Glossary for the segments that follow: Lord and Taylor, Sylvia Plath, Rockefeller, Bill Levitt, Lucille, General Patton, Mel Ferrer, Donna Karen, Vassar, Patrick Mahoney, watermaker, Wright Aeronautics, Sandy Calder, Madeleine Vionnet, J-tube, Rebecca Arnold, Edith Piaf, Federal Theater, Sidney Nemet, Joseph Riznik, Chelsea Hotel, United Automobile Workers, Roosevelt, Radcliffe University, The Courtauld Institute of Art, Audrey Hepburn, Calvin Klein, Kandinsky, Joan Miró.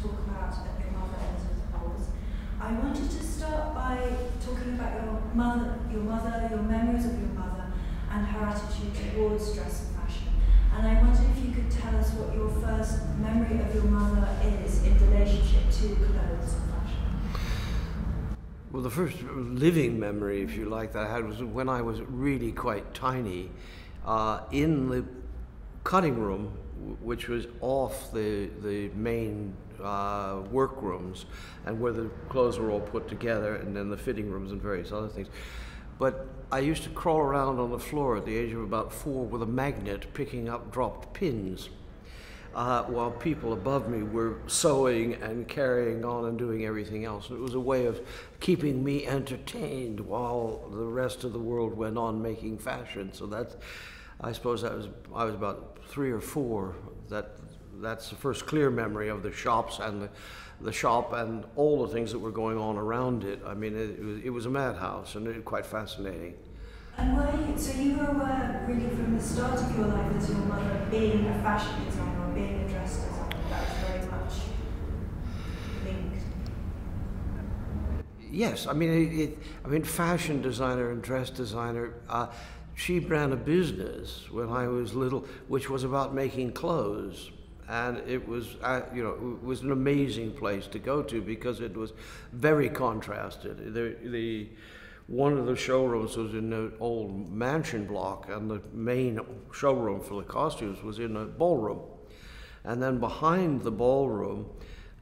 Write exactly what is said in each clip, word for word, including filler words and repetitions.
talk about a bit more about Elizabeth Hawes. I wanted to start by talking about your mother, your mother, your memories of your mother, and her attitude towards dress and fashion. And I wondered if you could tell us what your first memory of your mother is in relationship to clothes and fashion. Well, the first living memory, if you like, that I had was when I was really quite tiny, uh, in the cutting room, which was off the, the main uh, workrooms, and where the clothes were all put together, and then the fitting rooms and various other things. But I used to crawl around on the floor at the age of about four with a magnet, picking up dropped pins, uh, while people above me were sewing and carrying on and doing everything else. It was a way of keeping me entertained while the rest of the world went on making fashion. So that's, I suppose that was, I was about three or four. That, that's the first clear memory of the shops and the, the shop and all the things that were going on around it. I mean, it, it, was, it was a madhouse, and it was quite fascinating. And were you, so you were aware really from the start of your life that your mother being a fashion designer or being a dress designer, that was very much linked? Yes, I mean, it, it, I mean, fashion designer and dress designer, uh, she ran a business when I was little, which was about making clothes. And it was, uh, you know, it was an amazing place to go to because it was very contrasted. The, the, one of the showrooms was in an old mansion block, and the main showroom for the costumes was in a ballroom. And then behind the ballroom,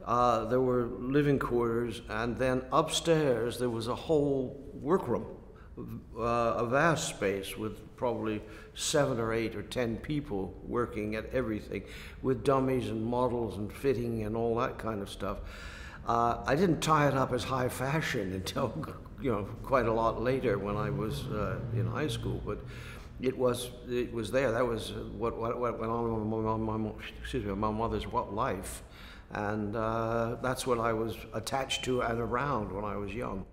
uh, there were living quarters, and then upstairs there was a whole workroom, uh, a vast space with probably seven or eight or ten people working at everything, with dummies and models and fitting and all that kind of stuff. Uh, I didn't tie it up as high fashion until, you know, quite a lot later when I was uh, in high school. But it was it was there. That was what what, what went on in my, my, excuse me, my mother's what life, and uh, that's what I was attached to and around when I was young.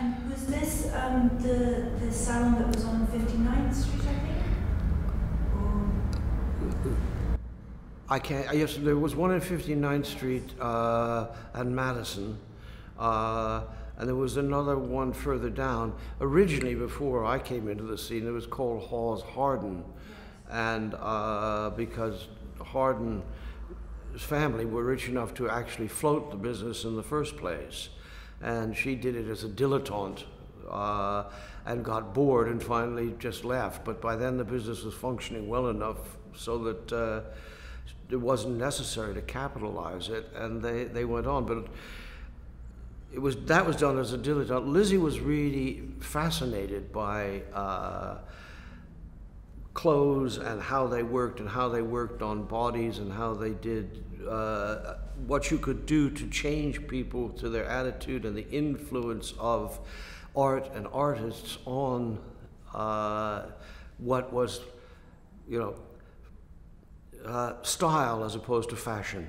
And was this um, the, the salon that was on fifty-ninth Street, I think? Or... I can't, yes, there was one on fifty-ninth Street uh, and Madison, uh, and there was another one further down. Originally, before I came into the scene, it was called Hawes-Harden, and uh, because Harden's family were rich enough to actually float the business in the first place. And she did it as a dilettante uh, and got bored and finally just left. But by then the business was functioning well enough so that uh, it wasn't necessary to capitalize it, and they, they went on. But it was, that was done as a dilettante. Lizzie was really fascinated by uh, clothes and how they worked and how they worked on bodies and how they did uh, what you could do to change people to their attitude and the influence of art and artists on uh, what was, you know, uh, style as opposed to fashion.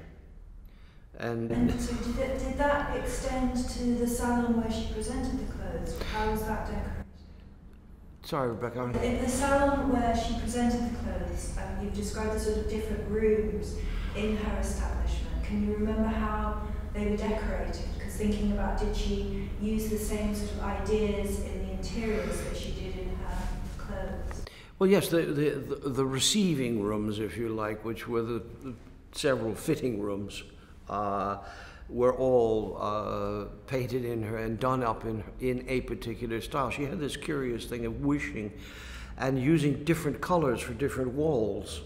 And, and so did, it, did that extend to the salon where she presented the clothes? How was that decorated? Sorry, Rebecca. In the salon where she presented the clothes, um, you've described the sort of different rooms in her establishment. Can you remember how they were decorated? Because thinking about, did she use the same sort of ideas in the interiors that she did in her clothes? Well, yes, the the, the, the receiving rooms, if you like, which were the, the several fitting rooms, uh, were all uh, painted in her and done up in, in a particular style. She had this curious thing of wishing and using different colors for different walls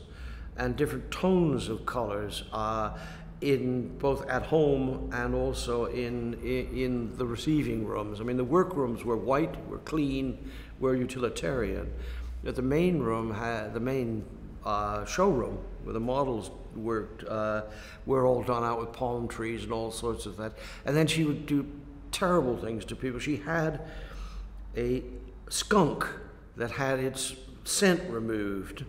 and different tones of colors uh, in both at home and also in, in, in the receiving rooms. I mean, the workrooms were white, were clean, were utilitarian. But the main room, had, the main uh, showroom where the models worked, uh, were all done out with palm trees and all sorts of that. And then she would do terrible things to people. She had a skunk that had its scent removed,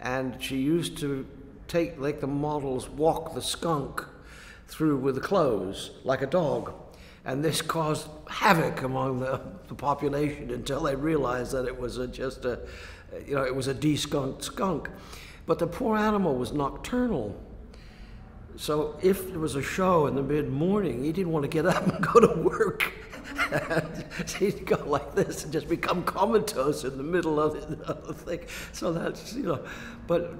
and she used to take, like the models walk the skunk through with the clothes like a dog. And this caused havoc among the, the population until they realized that it was a, just a, you know, it was a de-skunked skunk. But the poor animal was nocturnal, So if there was a show in the mid-morning, he didn't want to get up and go to work. He'd go like this and just become comatose in the middle of the, of the thing. So that's, you know, but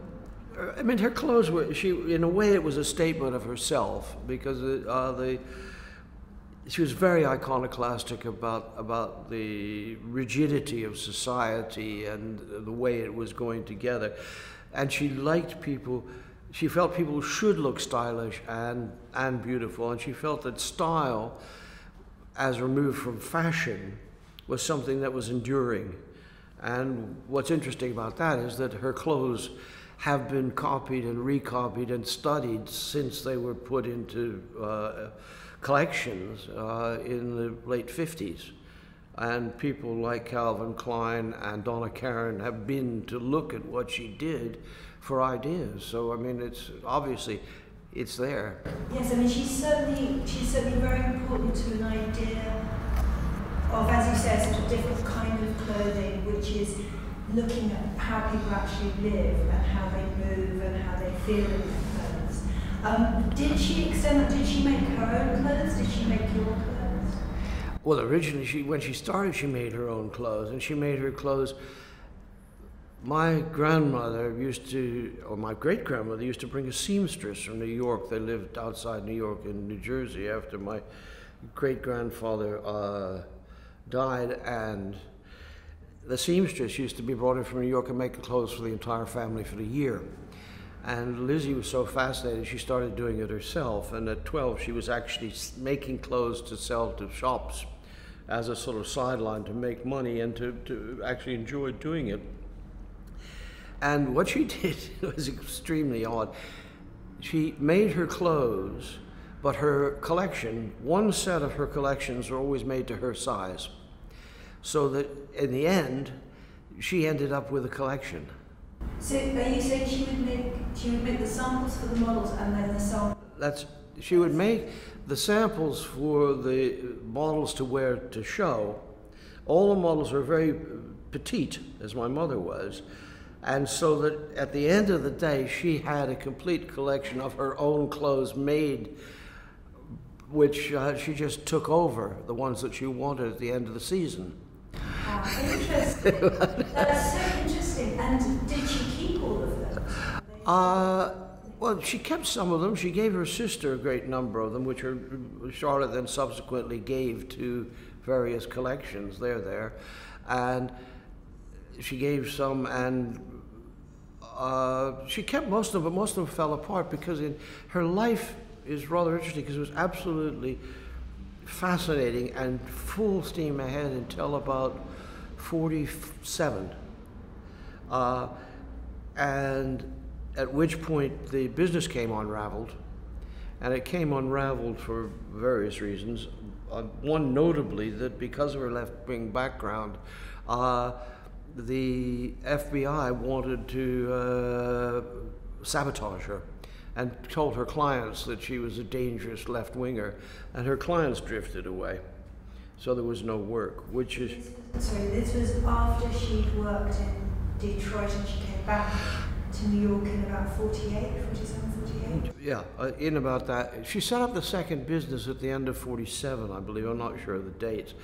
I mean, her clothes were, she, in a way, it was a statement of herself, because uh, the, she was very iconoclastic about, about the rigidity of society and the way it was going together. And she liked people, she felt people should look stylish and, and beautiful, and she felt that style, as removed from fashion, was something that was enduring. And what's interesting about that is that her clothes have been copied and recopied and studied since they were put into uh, collections uh, in the late fifties. And people like Calvin Klein and Donna Karen have been to look at what she did for ideas. So, I mean, it's obviously, it's there. Yes, I mean, she's certainly, she's certainly very important to an idea of, as you say, a sort of different kind of clothing, which is looking at how people actually live and how they move and how they feel in their clothes. Um, did she extend, did she make her own clothes? Did she make your clothes? Well, originally, she, when she started, she made her own clothes, and she made her clothes. My grandmother used to, or my great-grandmother used to bring a seamstress from New York. They lived outside New York in New Jersey after my great-grandfather uh, died, and the seamstress used to be brought in from New York and make clothes for the entire family for the year. And Lizzie was so fascinated, she started doing it herself, and at twelve she was actually making clothes to sell to shops as a sort of sideline to make money and to, to actually enjoy doing it. And what she did was extremely odd. She made her clothes, but her collection, one set of her collections were always made to her size. So that in the end, she ended up with a collection. So are you saying she would make, she would make the samples for the models and then the samples? That's, she would make the samples for the models to wear to show. All the models were very petite, as my mother was. And so that at the end of the day, she had a complete collection of her own clothes made, which uh, she just took over, the ones that she wanted at the end of the season. Wow, interesting. That's so interesting. And did she keep all of them? Uh, well, she kept some of them. She gave her sister a great number of them, which her, Charlotte then subsequently gave to various collections. They're there. And she gave some, and uh, she kept most of them, but most of them fell apart because in her life is rather interesting because it was absolutely fascinating and full steam ahead until about forty-seven. Uh, and at which point the business came unraveled, and it came unraveled for various reasons. Uh, one notably that because of her left-wing background, uh, the F B I wanted to uh, sabotage her and told her clients that she was a dangerous left-winger, and her clients drifted away. So there was no work, which is... Sorry, this was after she'd worked in Detroit and she came back to New York in about forty-eight, forty-seven, forty-eight? Yeah, uh, in about that. She set up the second business at the end of forty-seven, I believe. I'm not sure of the dates,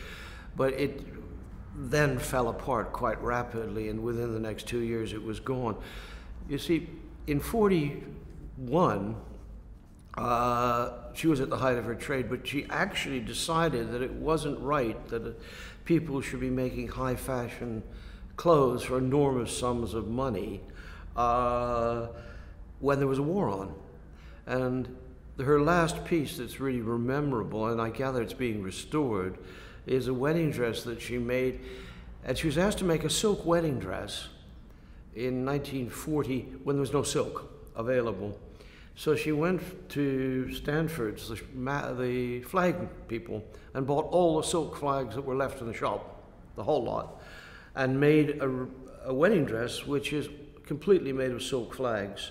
but it then fell apart quite rapidly, and within the next two years it was gone. You see, in forty-one, uh, she was at the height of her trade, but she actually decided that it wasn't right that people should be making high fashion clothes for enormous sums of money uh, when there was a war on. And her last piece that's really memorable, and I gather it's being restored, is a wedding dress that she made, and she was asked to make a silk wedding dress in nineteen forty when there was no silk available. So she went to Stanford's, the, the flag people, and bought all the silk flags that were left in the shop, the whole lot, and made a, a wedding dress which is completely made of silk flags.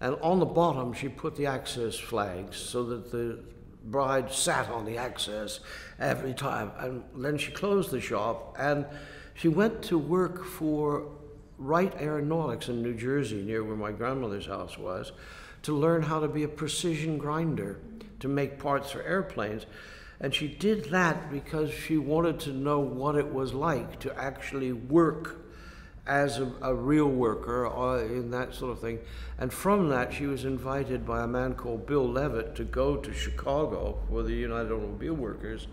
And on the bottom she put the access flags so that the bride sat on the access every time, and then she closed the shop and she went to work for Wright Aeronautics in New Jersey, near where my grandmother's house was, to learn how to be a precision grinder, to make parts for airplanes. And she did that because she wanted to know what it was like to actually work as a, a real worker or in that sort of thing. And from that, she was invited by a man called Bill Levitt to go to Chicago for the United Automobile Workers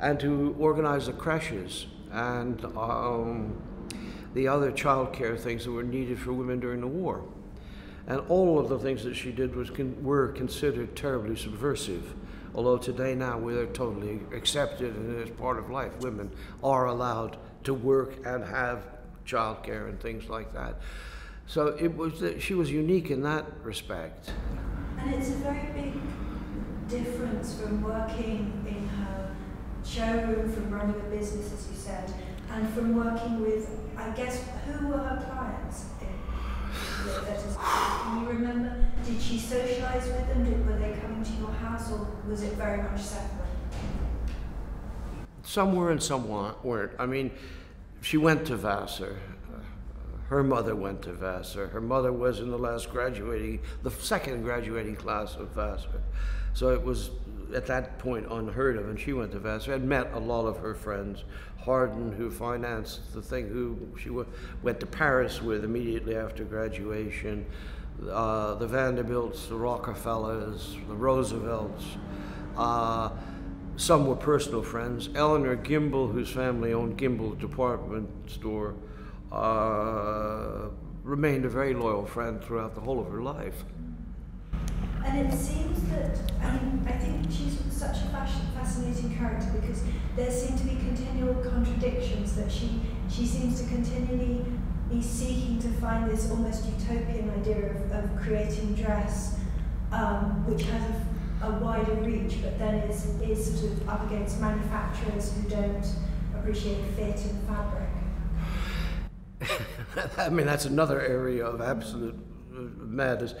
and to organize the crashes and um, the other child care things that were needed for women during the war. And all of the things that she did was con were considered terribly subversive. Although today now we're totally accepted and it's part of life. Women are allowed to work and have child care and things like that. So it was that she was unique in that respect. And it's a very big difference from working in her showroom, from running a business, as you said, and from working with, I guess, who were her clients? Can you remember, did she socialise with them? Did, were they coming to your house, or was it very much separate? Some were and some weren't. I mean, she went to Vassar. Her mother went to Vassar. Her mother was in the last graduating, the second graduating class of Vassar. So it was at that point unheard of, and she went to Vassar and met a lot of her friends. Harden, who financed the thing, who she went to Paris with immediately after graduation, uh, the Vanderbilts, the Rockefellers, the Roosevelts. Uh, some were personal friends. Eleanor Gimbel, whose family owned Gimbel's department store, uh, remained a very loyal friend throughout the whole of her life. And it seems that, I mean, I think she's such a fashion, fascinating character because there seem to be continual contradictions that she, she seems to continually be seeking to find this almost utopian idea of, of creating dress, um, which has a, a wider reach, but then is, is sort of up against manufacturers who don't appreciate fit and fabric. I mean, that's another area of absolute madness.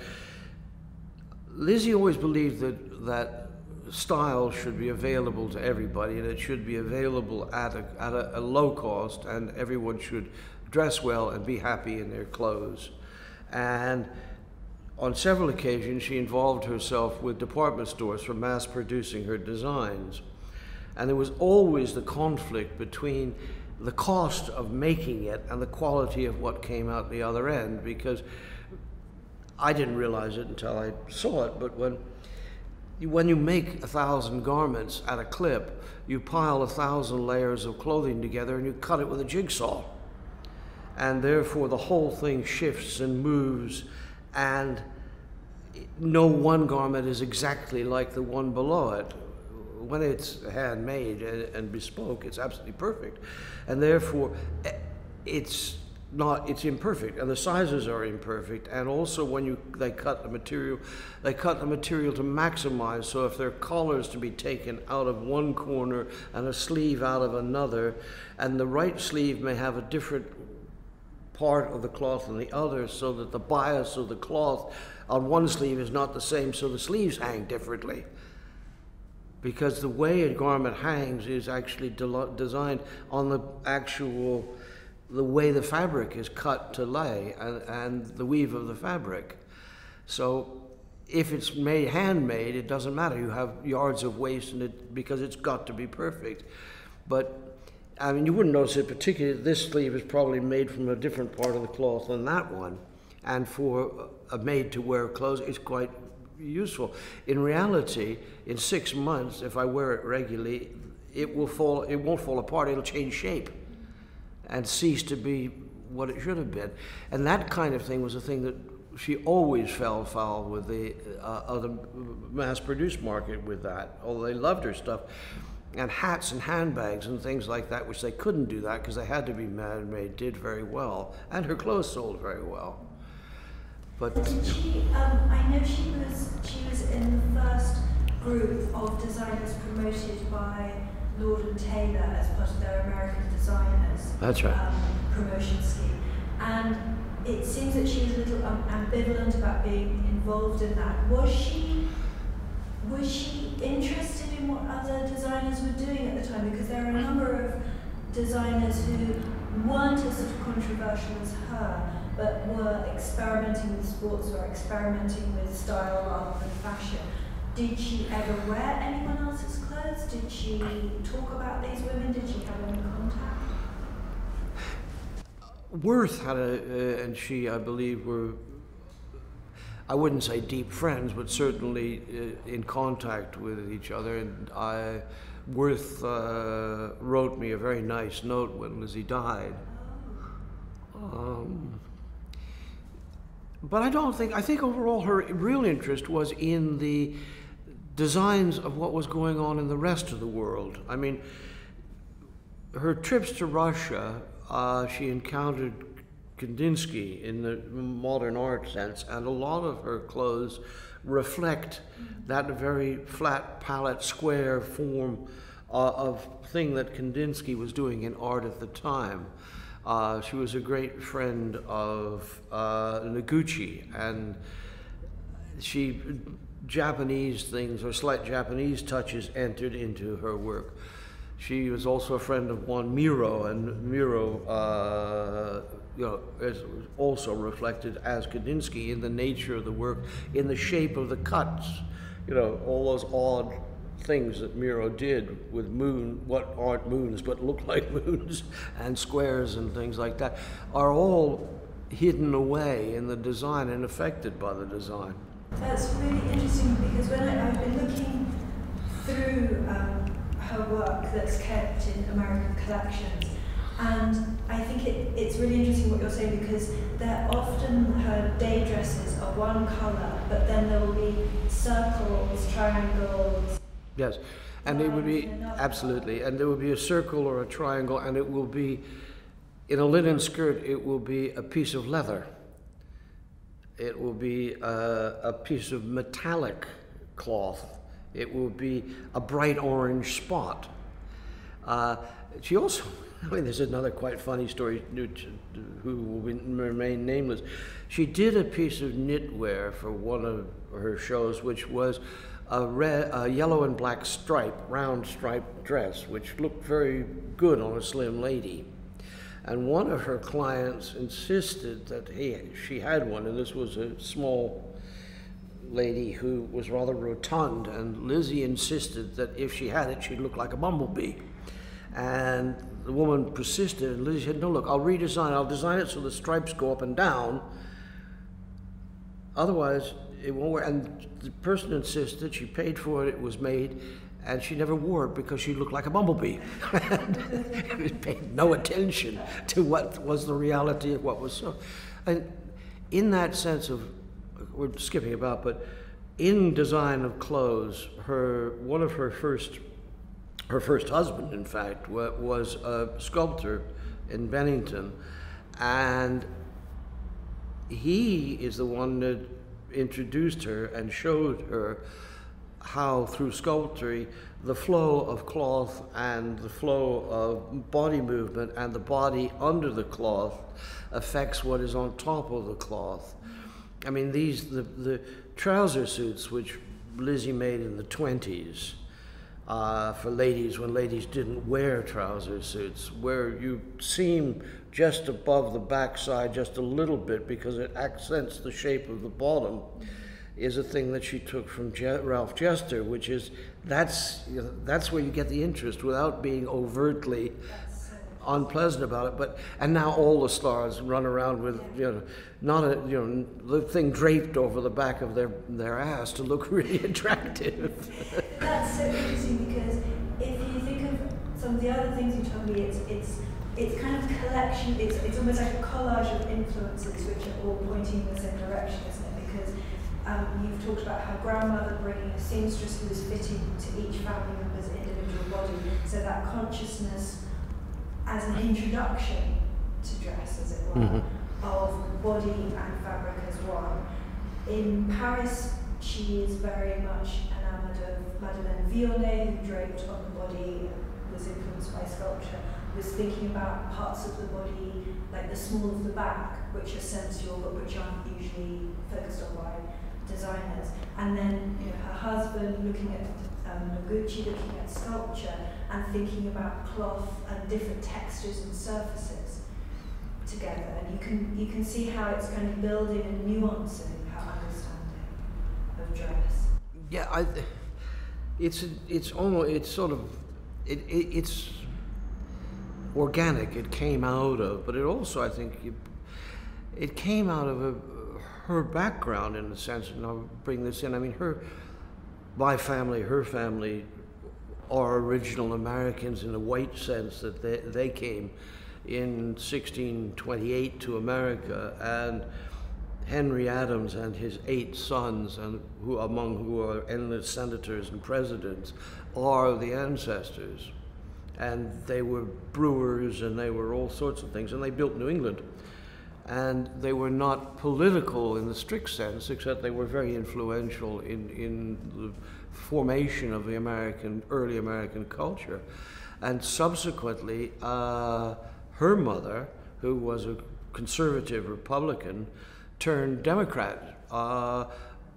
Lizzie always believed that, that style should be available to everybody, and it should be available at, a, at a, a low cost, and everyone should dress well and be happy in their clothes. And on several occasions, she involved herself with department stores for mass producing her designs. And there was always the conflict between the cost of making it and the quality of what came out the other end, because I didn't realize it until I saw it, but when you, when you make a thousand garments at a clip, you pile a thousand layers of clothing together and you cut it with a jigsaw. And therefore the whole thing shifts and moves, and no one garment is exactly like the one below it. When it's handmade and, and bespoke, it's absolutely perfect. And therefore it's Not, it's imperfect, and the sizes are imperfect, and also when you they cut the material, they cut the material to maximize. So if there are collars to be taken out of one corner and a sleeve out of another, and the right sleeve may have a different part of the cloth than the other, so that the bias of the cloth on one sleeve is not the same, so the sleeves hang differently. Because the way a garment hangs is actually de designed on the actual the way the fabric is cut to lay, and, and the weave of the fabric. So if it's made handmade, it doesn't matter. You have yards of waste in it because it's got to be perfect. But I mean, you wouldn't notice it particularly. This sleeve is probably made from a different part of the cloth than that one. And for a maid-to-wear clothes, it's quite useful. In reality, in six months, if I wear it regularly, it will fall, it won't fall apart, it'll change shape and cease to be what it should have been. And that kind of thing was a thing that she always fell foul with the, uh, of the mass-produced market with that, although they loved her stuff. And hats and handbags and things like that, which they couldn't do that because they had to be man-made, did very well, and her clothes sold very well. But did she, um, I know she was, she was in the first group of designers promoted by Lord and Taylor as part of their American Designers That's right. um, promotion scheme. And it seems that she was a little um, ambivalent about being involved in that. Was she, was she interested in what other designers were doing at the time? Because there are a number of designers who weren't as sort of controversial as her, but were experimenting with sports or experimenting with style rather than fashion. Did she ever wear anyone else's clothes? Did she talk about these women? Did she have any contact? Worth had a, uh, and she, I believe, were, I wouldn't say deep friends, but certainly uh, in contact with each other. And I, Worth uh, wrote me a very nice note when Lizzie died. Um, but I don't think, I think overall her real interest was in the designs of what was going on in the rest of the world. I mean, her trips to Russia, uh, she encountered Kandinsky in the modern art sense, and a lot of her clothes reflect that very flat palette, square form uh, of thing that Kandinsky was doing in art at the time. Uh, she was a great friend of uh, Noguchi, and she, Japanese things or slight Japanese touches entered into her work. She was also a friend of Joan Miró, and Miró uh, you know, is also reflected as Kandinsky in the nature of the work, in the shape of the cuts, you know, all those odd things that Miró did with moon, what aren't moons but look like moons, and squares and things like that, are all hidden away in the design and affected by the design. That's really interesting, because when I, I've been looking through um, her work that's kept in American collections, and I think it, it's really interesting what you're saying, because they're often, her day dresses are one colour, but then there will be circles, triangles. Yes, and it would be, absolutely, and there would be a circle or a triangle, and it will be, in a linen skirt, it will be a piece of leather. It will be a, a piece of metallic cloth. It will be a bright orange spot. Uh, she also, I mean, there's another quite funny story, who will remain nameless. She did a piece of knitwear for one of her shows, which was A, red, a yellow and black stripe, round striped dress, which looked very good on a slim lady. And one of her clients insisted that he, she had one, and this was a small lady who was rather rotund, and Lizzie insisted that if she had it, she'd look like a bumblebee. And the woman persisted, and Lizzie said, no, look, I'll redesign, I'll design it so the stripes go up and down, otherwise it won't wear. And the person insisted, she paid for it, it was made, and she never wore it because she looked like a bumblebee. She paid no attention to what was the reality of what was so. And in that sense of, we're skipping about, but in design of clothes, her, one of her first, her first husband, in fact, was a sculptor in Bennington, and he is the one that introduced her and showed her how, through sculpture, the flow of cloth and the flow of body movement and the body under the cloth affects what is on top of the cloth. I mean, these the, the trouser suits which Lizzie made in the twenties uh, for ladies, when ladies didn't wear trouser suits, where you seam just above the backside just a little bit because it accents the shape of the bottom, is a thing that she took from Je Ralph Jester, which is, that's, you know, that's where you get the interest without being overtly unpleasant about it. But, and now all the stars run around with, you know, not a, you know, the thing draped over the back of their, their ass to look really attractive. That's so interesting, because if you think of some of the other things you told me, it's, it's It's kind of collection, it's, it's almost like a collage of influences which are all pointing in the same direction, isn't it? Because um, you've talked about her grandmother bringing a seamstress who was fitting to each family member's individual body, so that consciousness as an introduction to dress, as it were, mm-hmm. of body and fabric as one. In Paris, she is very much enamoured of Madeleine Vionnet, who draped on the body, was influenced by sculpture, was thinking about parts of the body, like the small of the back, which are sensual but which aren't usually focused on by designers. And then, you know, her husband looking at um, Noguchi, looking at sculpture and thinking about cloth and different textures and surfaces. together, and you can you can see how it's kind of building and nuancing her understanding of dress. Yeah, I. It's it's almost it's sort of it, it it's organic. It came out of, but it also I think it, it came out of a, her background in a sense. And I'll bring this in. I mean, her, my family, her family, are original Americans in a white sense that they they came in sixteen twenty-eight to America, and Henry Adams and his eight sons, and who among who are endless senators and presidents, are the ancestors. And they were brewers, and they were all sorts of things, and they built New England. And they were not political in the strict sense, except they were very influential in, in the formation of the American, early American culture. And subsequently, uh, her mother, who was a conservative Republican, turned Democrat uh,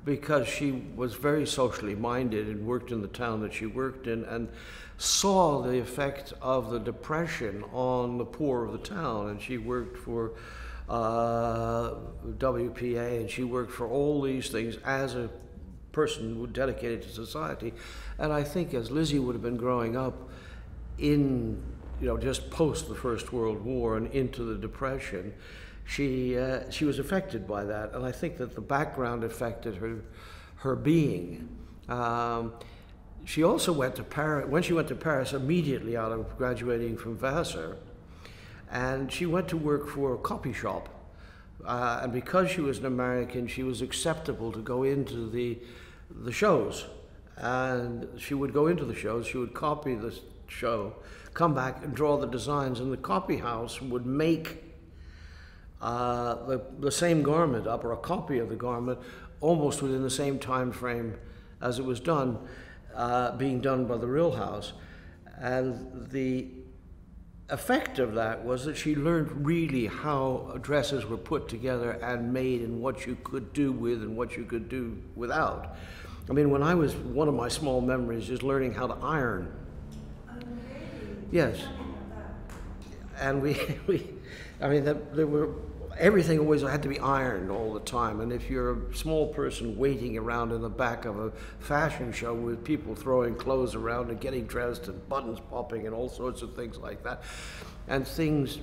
because she was very socially minded and worked in the town that she worked in and saw the effect of the Depression on the poor of the town. And she worked for uh, W P A, and she worked for all these things as a person dedicated to society. And I think as Lizzie would have been growing up in, you know, just post the First World War and into the Depression, she uh, she was affected by that, and I think that the background affected her her being. Um, she also went to Paris. When she went to Paris, immediately out of graduating from Vassar, and she went to work for a copy shop. Uh, and because she was an American, she was acceptable to go into the the shows, and she would go into the shows. She would copy the show, come back and draw the designs, and the copy house would make Uh, the, the same garment up, or a copy of the garment, almost within the same time frame as it was done, uh, being done by the real house. And the effect of that was that she learned really how dresses were put together and made, and what you could do with and what you could do without. I mean, when I was, one of my small memories is learning how to iron. Yes. And we, we I mean, that, there were, everything always had to be ironed all the time. And if you're a small person waiting around in the back of a fashion show with people throwing clothes around and getting dressed and buttons popping and all sorts of things like that, and things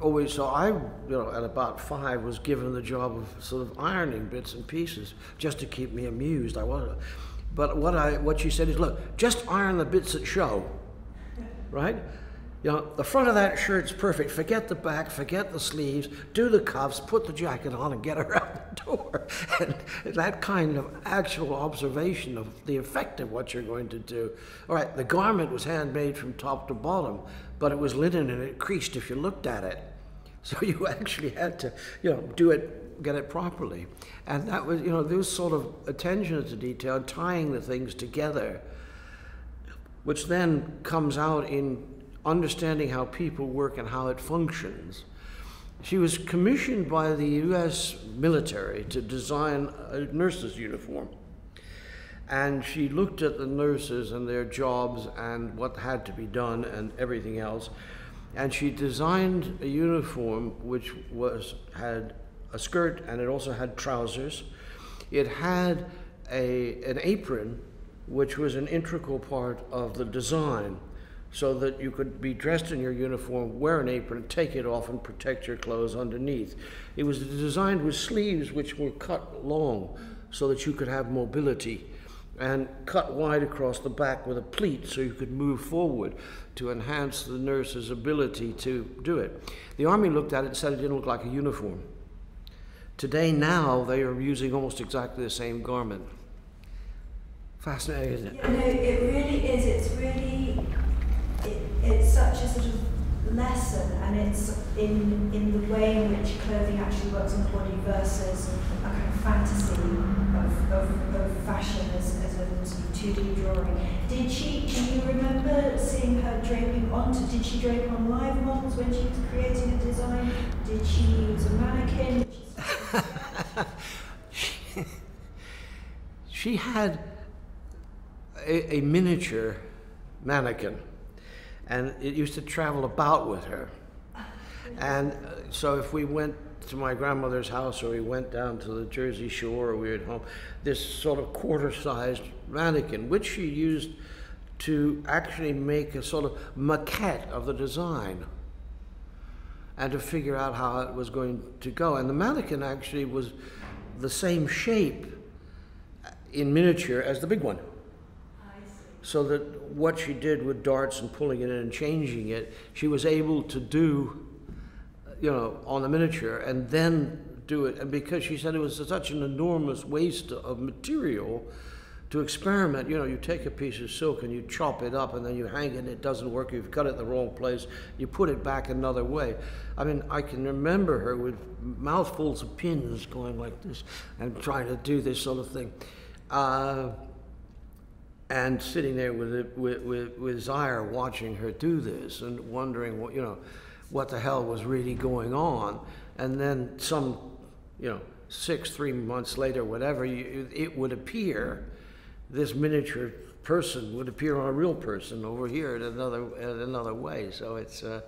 always, so I, you know, at about five was given the job of sort of ironing bits and pieces just to keep me amused. I wasn't, but what I, what she said is, look, just iron the bits that show, right? You know, the front of that shirt's perfect. Forget the back, forget the sleeves, do the cuffs, put the jacket on, and get her out the door. And that kind of actual observation of the effect of what you're going to do. All right, the garment was handmade from top to bottom, but it was linen and it creased if you looked at it. So you actually had to, you know, do it, get it properly. And that was, you know, this sort of attention to detail, tying the things together, which then comes out in understanding how people work and how it functions. She was commissioned by the U S military to design a nurse's uniform. And she looked at the nurses and their jobs and what had to be done and everything else. And she designed a uniform which was, had a skirt, and it also had trousers. It had a, an apron, which was an integral part of the design, so that you could be dressed in your uniform, wear an apron, take it off, and protect your clothes underneath. It was designed with sleeves which were cut long so that you could have mobility, and cut wide across the back with a pleat so you could move forward to enhance the nurse's ability to do it. The Army looked at it and said it didn't look like a uniform. Today, now, they are using almost exactly the same garment. Fascinating, isn't it? Yeah, no, it really is. It's really... it's such a sort of lesson, and it's in in the way in which clothing actually works on the body versus a kind of fantasy of, of, of fashion as, as a sort of two D drawing. Did she, do you remember seeing her draping onto, did she drape on live models when she was creating a design? Did she use a mannequin? Did she, she, she had a, a miniature mannequin. And it used to travel about with her. And uh, so if we went to my grandmother's house, or we went down to the Jersey Shore, or we were at home, this sort of quarter-sized mannequin, which she used to actually make a sort of maquette of the design and to figure out how it was going to go. And the mannequin actually was the same shape in miniature as the big one. So that what she did with darts and pulling it in and changing it, she was able to do, you know, on the miniature and then do it. And because she said it was such an enormous waste of material to experiment, you know, you take a piece of silk and you chop it up and then you hang it and it doesn't work, you've cut it in the wrong place, you put it back another way. I mean, I can remember her with mouthfuls of pins going like this and trying to do this sort of thing. Uh, and sitting there with, with, with, with Zaire watching her do this and wondering what, you know, what the hell was really going on. And then some, you know, six, three months later, whatever, you, it would appear, this miniature person would appear on a real person over here in another, in another way. So it's, uh,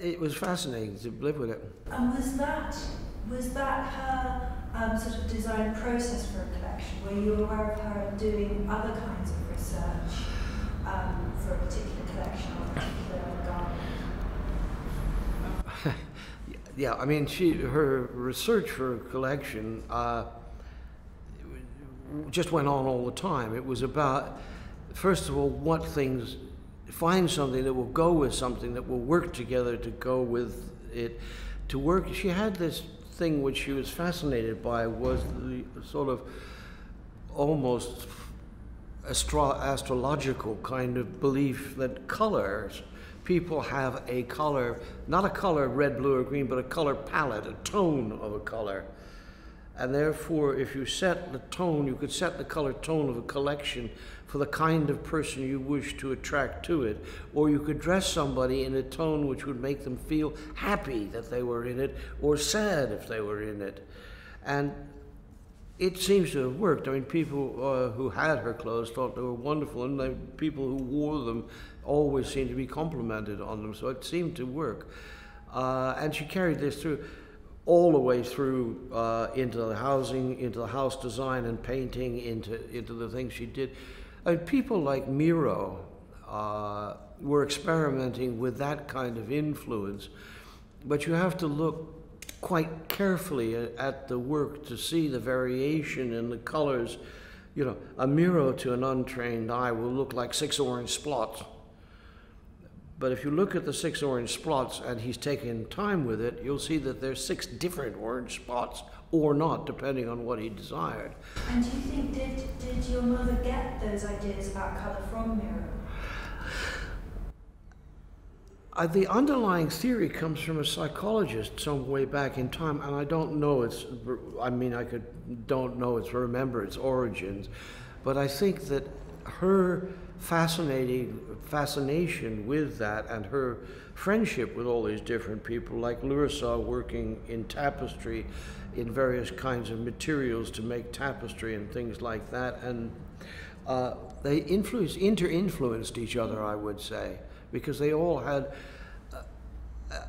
it was fascinating to live with it. And was that, was that her Um, sort of design process for a collection? Were you aware of her doing other kinds of research um, for a particular collection or a particular garment? Yeah, I mean, she her research for a collection uh, just went on all the time. It was about, first of all, what things, find something that will go with something, that will work together to go with it. To work, she had this thing which she was fascinated by, was the sort of almost astro astrological kind of belief that colors, people have a color, not a color red, blue, or green, but a color palette, a tone of a color. And therefore, if you set the tone, you could set the color tone of a collection for the kind of person you wish to attract to it, or you could dress somebody in a tone which would make them feel happy that they were in it, or sad if they were in it. And it seems to have worked. I mean, people uh, who had her clothes thought they were wonderful, and they, people who wore them always seemed to be complimented on them, so it seemed to work. Uh, and she carried this through all the way through uh, into the housing, into the house design and painting, into, into the things she did. I mean, people like Miró uh, were experimenting with that kind of influence, but you have to look quite carefully at, at the work to see the variation in the colors. You know, a Miró to an untrained eye will look like six orange spots. But if you look at the six orange spots and he's taken time with it, you'll see that there's six different orange spots or not, depending on what he desired. And do you think, did, did your mother get those ideas about color from Miró? Uh, the underlying theory comes from a psychologist some way back in time, and I don't know its, I mean, I could, don't know its, remember its origins, but I think that her fascinating fascination with that and her friendship with all these different people like Lursa, working in tapestry in various kinds of materials to make tapestry and things like that, and uh, they influenced, inter-influenced each other, I would say, because they all had uh, uh,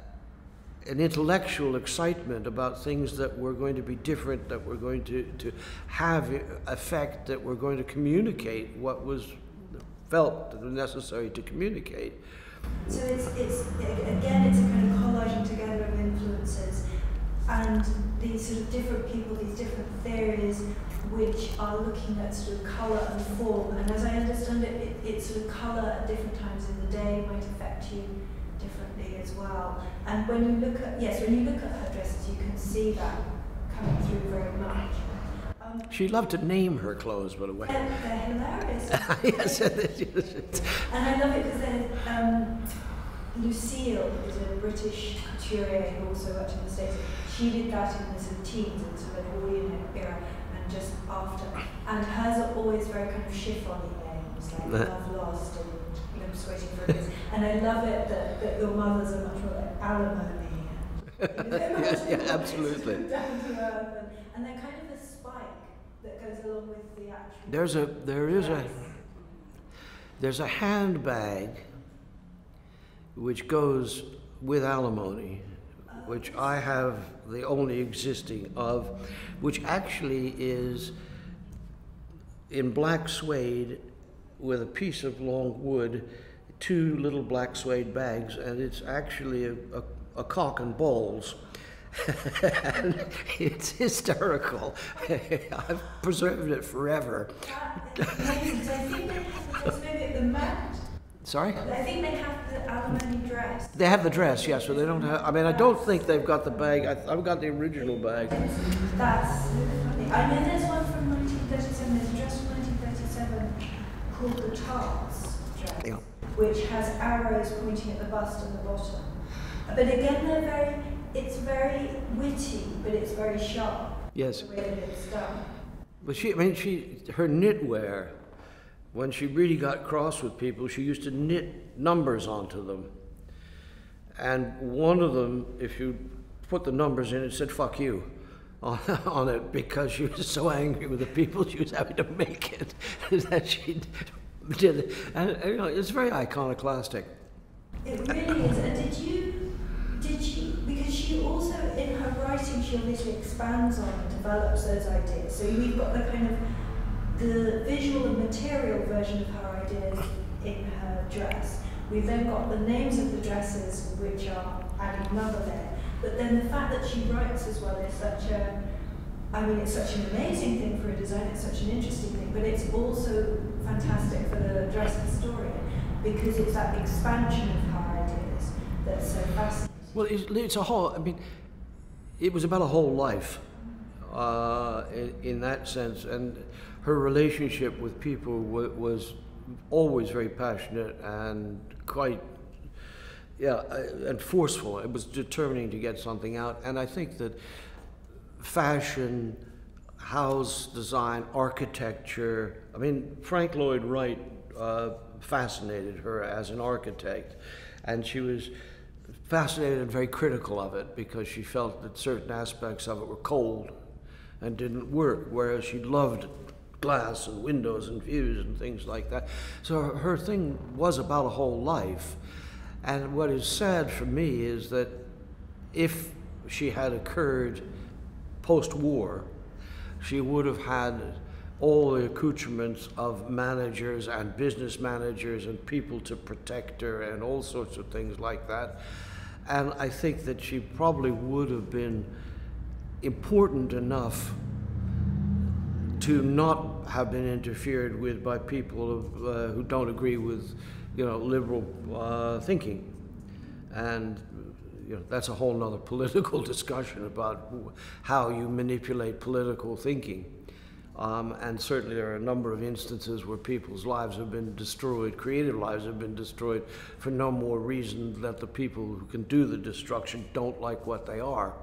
an intellectual excitement about things that were going to be different, that were going to, to have effect, that were going to communicate what was felt necessary to communicate. So it's, it's, again, it's a kind of collaging together of influences and these sort of different people, these different theories, which are looking at sort of colour and form. And as I understand it, it it's sort of colour at different times of the day might affect you differently as well. And when you look at, yes, when you look at her dresses, you can see that coming through very much. She loved to name her clothes, by the way. They're, they're hilarious. Yes, and I love it because um, Lucille, who's a British couturier who also worked in the States, she did that in the sort of teens and sort of Edwardian era and just after. And hers are always very kind of chiffon-y names, like that. Love Lost and Limbs Waiting for a Kiss. And I love it that, that your mothers are much more like alimony. And, you know, yeah, yeah, absolutely. And, and they're kind of a spike that goes along with the actual. There's a there is a there's a handbag which goes with alimony, which I have the only existing of, which actually is in black suede with a piece of long wood, two little black suede bags, and it's actually a, a, a cock and balls. And it's hysterical. I've preserved it forever. I think they have to preserve it the moment. Sorry? I think they have the alimony dress. They have the dress, yes, so they don't have, I mean, I don't think they've got the bag. I, I've got the original bag. That's funny. I mean, there's one from nineteen thirty-seven, there's a dress from nineteen thirty-seven called the Tarts dress, yeah, which has arrows pointing at the bust and the bottom. But again, they're very, it's very witty, but it's very sharp. Yes. The way that it's done. But she, I mean, she, her knitwear, when she really got cross with people, she used to knit numbers onto them. And one of them, if you put the numbers in, it said, fuck you, on, on it, because she was so angry with the people she was having to make it, that she did it. And, you know, it's very iconoclastic. It really is. And did you, did she, because she also, in her writing, she obviously expands on and develops those ideas. So we've got the kind of, the visual and material version of her ideas in her dress. We've then got the names of the dresses, which are adding another layer. But then the fact that she writes as well is such a, I mean, it's such an amazing thing for a designer, it's such an interesting thing, but it's also fantastic for the dress historian, because it's that expansion of her ideas that's so fascinating. Well, it's, it's a whole, I mean, it was about a whole life uh, in, in that sense. And her relationship with people w was always very passionate and quite, yeah, and forceful. It was determining to get something out. And I think that fashion, house design, architecture, I mean, Frank Lloyd Wright uh, fascinated her as an architect. And she was fascinated and very critical of it, because she felt that certain aspects of it were cold and didn't work, whereas she loved glass and windows and views and things like that. So her thing was about a whole life. And what is sad for me is that if she had occurred post-war, she would have had all the accoutrements of managers and business managers and people to protect her and all sorts of things like that. And I think that she probably would have been important enough to not have been interfered with by people of, uh, who don't agree with, you know, liberal uh, thinking. And, you know, that's a whole nother political discussion about how you manipulate political thinking. Um, and certainly there are a number of instances where people's lives have been destroyed, creative lives have been destroyed, for no more reason that the people who can do the destruction don't like what they are.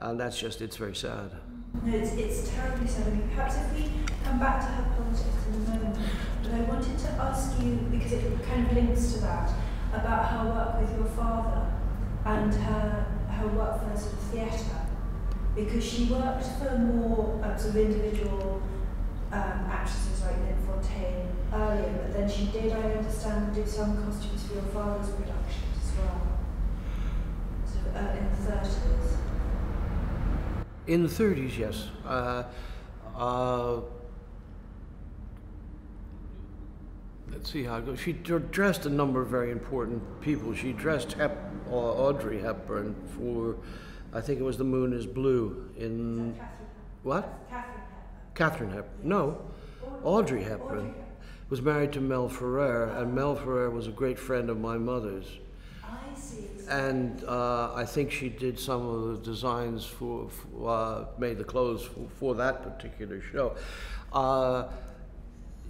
And that's just, it's very sad. No, it's, it's terribly sad. I mean, perhaps if we come back to her politics in a moment, but I wanted to ask you, because it kind of links to that, about her work with your father and her, her work for the sort of theatre, because she worked for more um, sort of individual um, actresses like Lynn Fontaine earlier, but then she did, I understand, do some costumes for your father's productions as well, sort of uh, in the thirties. In the thirties, yes. Uh, uh, let's see how it goes. She dressed a number of very important people. She dressed Hep uh, Audrey Hepburn for, I think it was The Moon is Blue in... Catherine what? Catherine Hepburn. Catherine Hepburn. No, Audrey Hepburn. Audrey was married to Mel Ferrer, and Mel Ferrer was a great friend of my mother's. And uh, I think she did some of the designs for, for uh, made the clothes for, for that particular show. Uh,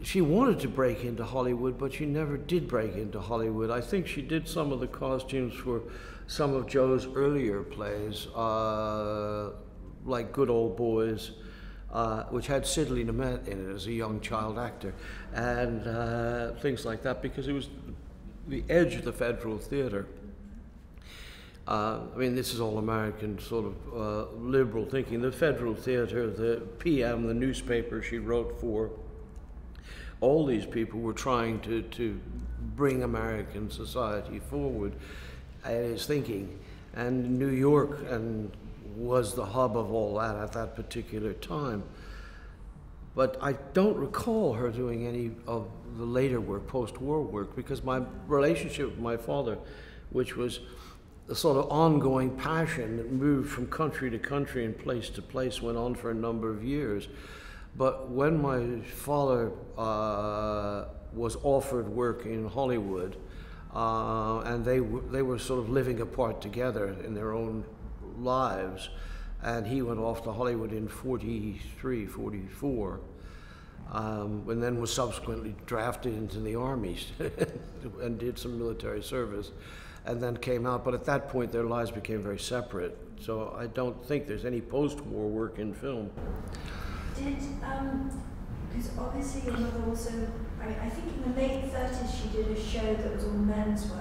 she wanted to break into Hollywood, but she never did break into Hollywood. I think she did some of the costumes for some of Joe's earlier plays, uh, like Good Old Boys, uh, which had Sidney Nemet in it as a young child actor, and uh, things like that, because it was the edge of the Federal Theater. Uh, I mean, this is all American sort of uh, liberal thinking. The Federal Theater, the P M, the newspaper she wrote for, all these people were trying to, to bring American society forward. in his thinking. And New York and was the hub of all that at that particular time. But I don't recall her doing any of the later work, post-war work, because my relationship with my father, which was a sort of ongoing passion that moved from country to country and place to place, went on for a number of years. But when my father uh, was offered work in Hollywood, uh, and they, they were sort of living apart together in their own lives, and he went off to Hollywood in forty-three, forty-four, um, and then was subsequently drafted into the army and did some military service, and then came out. But at that point, their lives became very separate. So I don't think there's any post-war work in film. Did, um, because obviously your mother also, I, I think in the late thirties, she did a show that was all men's work,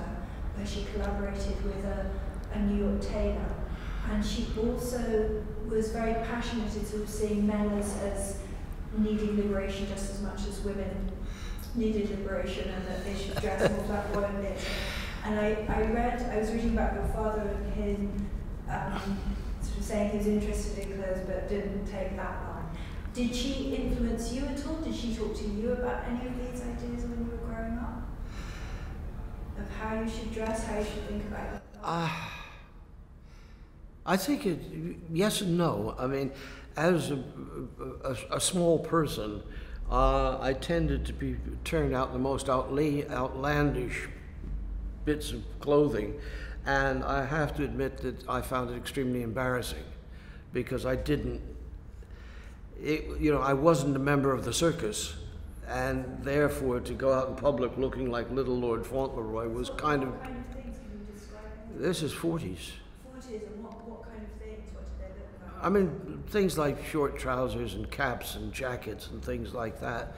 where she collaborated with a, a New York tailor. And she also was very passionate in sort of seeing men as, as needing liberation just as much as women needed liberation, and that they should dress more black women did. And I, I read, I was reading about your father and him um, sort of saying he was interested in clothes but didn't take that line. Did she influence you at all? Did she talk to you about any of these ideas when you were growing up? Of how you should dress, how you should think about yourself? Uh. I think it, yes and no. I mean, as a, a, a small person, uh, I tended to be turned out the most outla outlandish bits of clothing. And I have to admit that I found it extremely embarrassing because I didn't, it, you know, I wasn't a member of the circus. And therefore, to go out in public looking like Little Lord Fauntleroy was kind of, this is forties. I mean, things like short trousers and caps and jackets and things like that.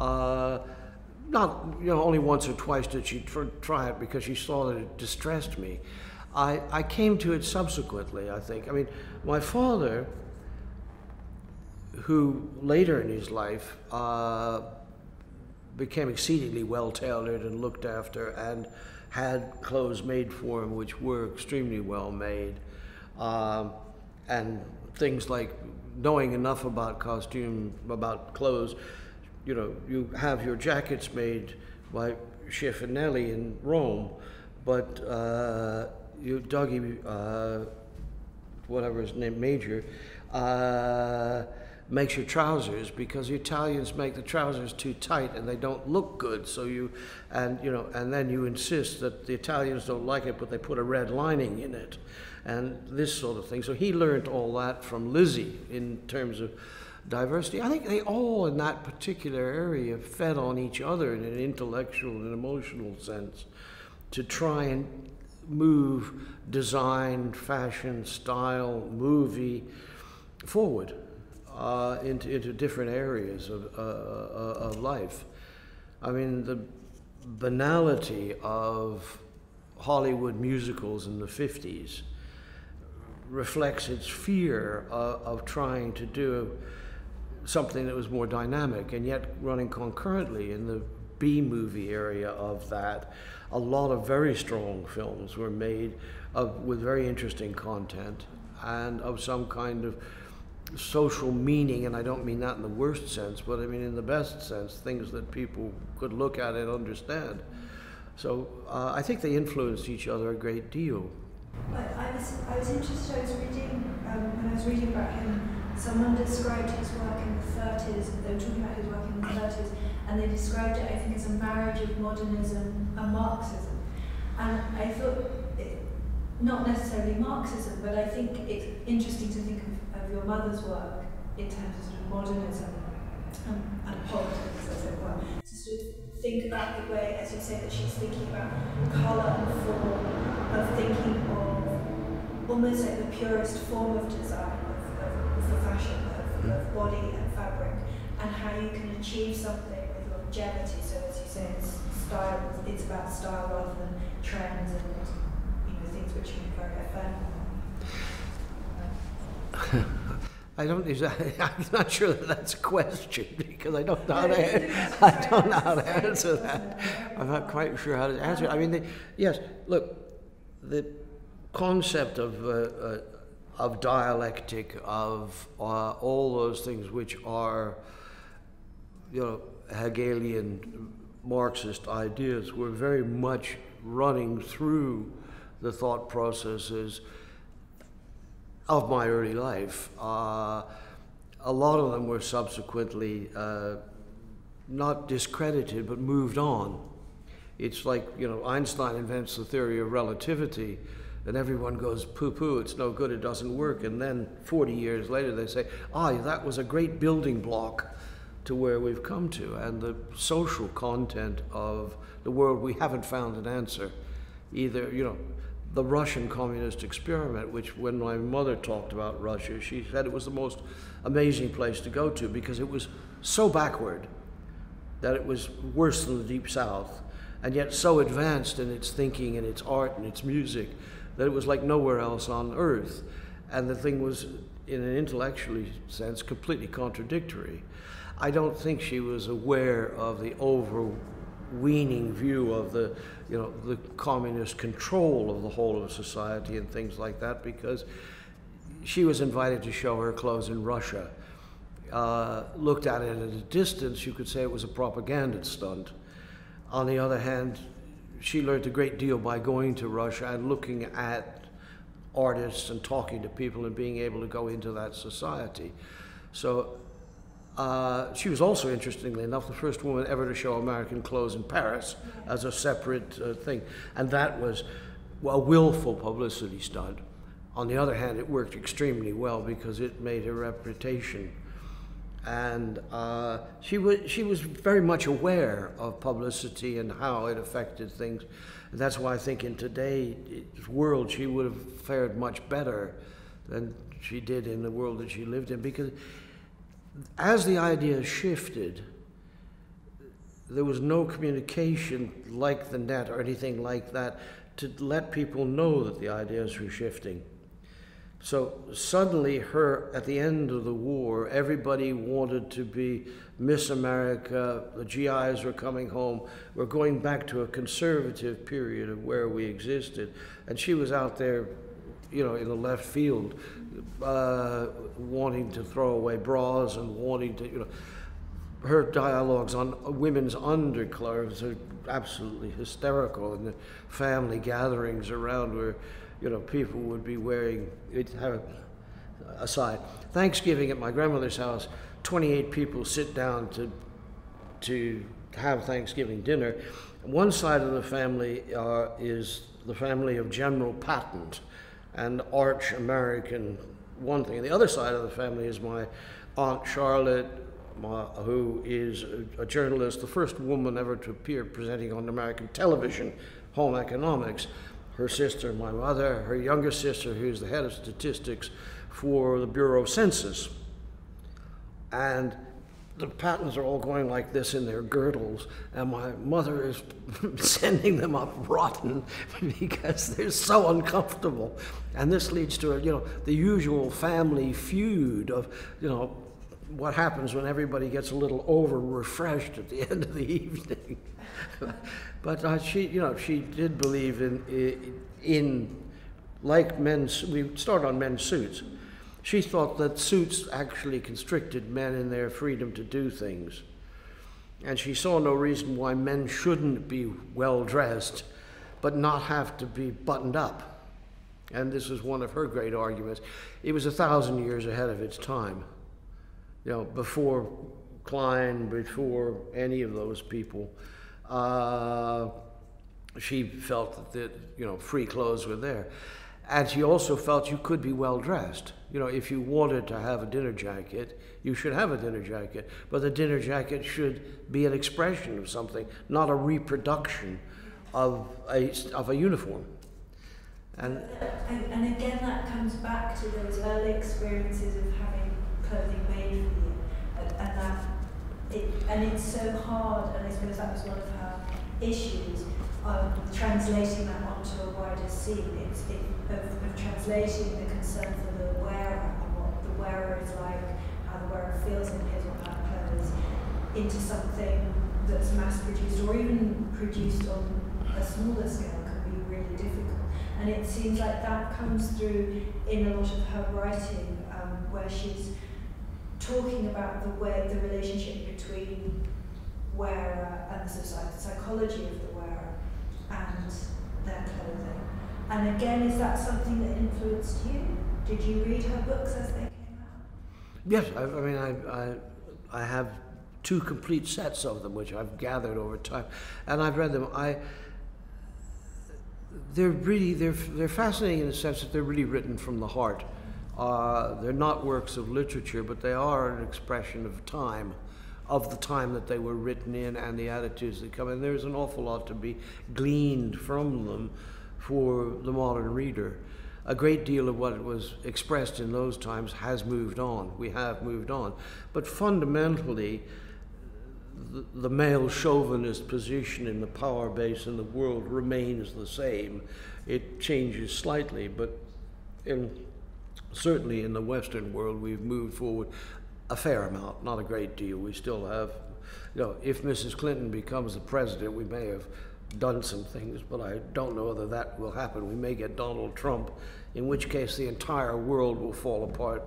Uh, not, you know, only once or twice did she tr try it because she saw that it distressed me. I, I came to it subsequently, I think. I mean, my father, who later in his life uh, became exceedingly well-tailored and looked after and had clothes made for him which were extremely well-made. Um, and things like knowing enough about costume, about clothes, you know, you have your jackets made by Schiafinelli in Rome, but uh, you, Dougie, uh, whatever his name, Major, uh, makes your trousers because the Italians make the trousers too tight and they don't look good. So you, and you know, and then you insist that the Italians don't like it, but they put a red lining in it, and this sort of thing. So he learned all that from Lizzie in terms of diversity. I think they all in that particular area fed on each other in an intellectual and emotional sense to try and move design, fashion, style, movie forward uh, into, into different areas of, uh, of life. I mean, the banality of Hollywood musicals in the fifties reflects its fear of, of trying to do something that was more dynamic, and yet running concurrently in the B-movie area of that, a lot of very strong films were made of, with very interesting content and of some kind of social meaning, and I don't mean that in the worst sense, but I mean in the best sense, things that people could look at and understand. So uh, I think they influenced each other a great deal. But I was, I was interested, I was reading, um, when I was reading about him, someone described his work in the thirties, they were talking about his work in the thirties, and they described it, I think, as a marriage of modernism and Marxism. And I thought, it, not necessarily Marxism, but I think it's interesting to think of, of your mother's work in terms of, sort of modernism and, and politics, as it were. To sort of think about the way, as you say, that she's thinking about colour and form, of thinking of almost like the purest form of design, of, of, of fashion, of, of body and fabric, and how you can achieve something with longevity. So as you say, it's style, it's about style rather than trends and, you know, things which can be very ephemeral. I don't, I'm not sure that that's a question, because I don't know how to, I don't know how to answer that. I'm not quite sure how to answer it. I mean, they, yes, look, the concept of, uh, uh, of dialectic, of uh, all those things which are, you know, Hegelian Marxist ideas were very much running through the thought processes of my early life. Uh, a lot of them were subsequently uh, not discredited, but moved on. It's like, you know, Einstein invents the theory of relativity, and everyone goes, poo-poo, it's no good, it doesn't work. And then forty years later, they say, ah, that was a great building block to where we've come to. And the social content of the world, we haven't found an answer. Either, you know, the Russian communist experiment, which when my mother talked about Russia, she said it was the most amazing place to go to because it was so backward that it was worse than the Deep South, and yet so advanced in its thinking and its art and its music that it was like nowhere else on earth. And the thing was, in an intellectual sense, completely contradictory. I don't think she was aware of the overweening view of the, you know, the communist control of the whole of society and things like that, because she was invited to show her clothes in Russia. Uh, looked at it at a distance, you could say it was a propaganda stunt. On the other hand, she learned a great deal by going to Russia and looking at artists and talking to people and being able to go into that society. So uh, she was also, interestingly enough, the first woman ever to show American clothes in Paris as a separate uh, thing. And that was a willful publicity stunt. On the other hand, it worked extremely well because it made her reputation. And uh, she was she was very much aware of publicity and how it affected things. And that's why I think in today's world she would have fared much better than she did in the world that she lived in, because as the ideas shifted, there was no communication like the net or anything like that to let people know that the ideas were shifting. So suddenly her, at the end of the war, everybody wanted to be Miss America, the G Is were coming home, we're going back to a conservative period of where we existed. And she was out there, you know, in the left field, uh, wanting to throw away bras and wanting to, you know, her dialogues on women's underclothes are absolutely hysterical, and the family gatherings around her, you know, people would be wearing, it have a side. Thanksgiving at my grandmother's house, twenty-eight people sit down to, to have Thanksgiving dinner. One side of the family uh, is the family of General Patton and arch American one thing. And the other side of the family is my Aunt Charlotte, my, who is a, a journalist, the first woman ever to appear presenting on American television, home economics. Her sister, my mother, her younger sister, who's the head of statistics for the Bureau of Census. And the Pattons are all going like this in their girdles, and my mother is sending them up rotten because they're so uncomfortable. And this leads to, you know, the usual family feud of, you know, what happens when everybody gets a little over-refreshed at the end of the evening. But uh, she, you know, she did believe in, in, in, like men's, we start on men's suits. She thought that suits actually constricted men in their freedom to do things. And she saw no reason why men shouldn't be well-dressed, but not have to be buttoned up. And this was one of her great arguments. It was a thousand years ahead of its time. You know, before Klein, before any of those people, uh, she felt that, you know, free clothes were there. And she also felt you could be well-dressed. You know, if you wanted to have a dinner jacket, you should have a dinner jacket. But the dinner jacket should be an expression of something, not a reproduction of a, of a uniform. And, and, and again, that comes back to those early experiences of having clothing made for you, and, and that it, and it's so hard, and I suppose that was one of her issues of translating that onto a wider scene. It's it, of, of translating the concern for the wearer and what the wearer is like, how the wearer feels in his or her clothes, into something that's mass produced or even produced on a smaller scale, can be really difficult. And it seems like that comes through in a lot of her writing, um, where she's talking about the way the relationship between wearer and the psychology of the wearer and their clothing. And again, is that something that influenced you? Did you read her books as they came out? Yes, I, I mean, I, I, I have two complete sets of them, which I've gathered over time, and I've read them. I, they're really, they're, they're fascinating in the sense that they're really written from the heart. Uh, they're not works of literature, but they are an expression of time, of the time that they were written in and the attitudes that come in. There's an awful lot to be gleaned from them for the modern reader. A great deal of what was expressed in those times has moved on. We have moved on. But fundamentally, the, the male chauvinist position in the power base in the world remains the same. It changes slightly, but in, certainly in the Western world, we've moved forward a fair amount, not a great deal. We still have, you know, if Missus Clinton becomes the president, we may have done some things, but I don't know whether that will happen. We may get Donald Trump, in which case the entire world will fall apart,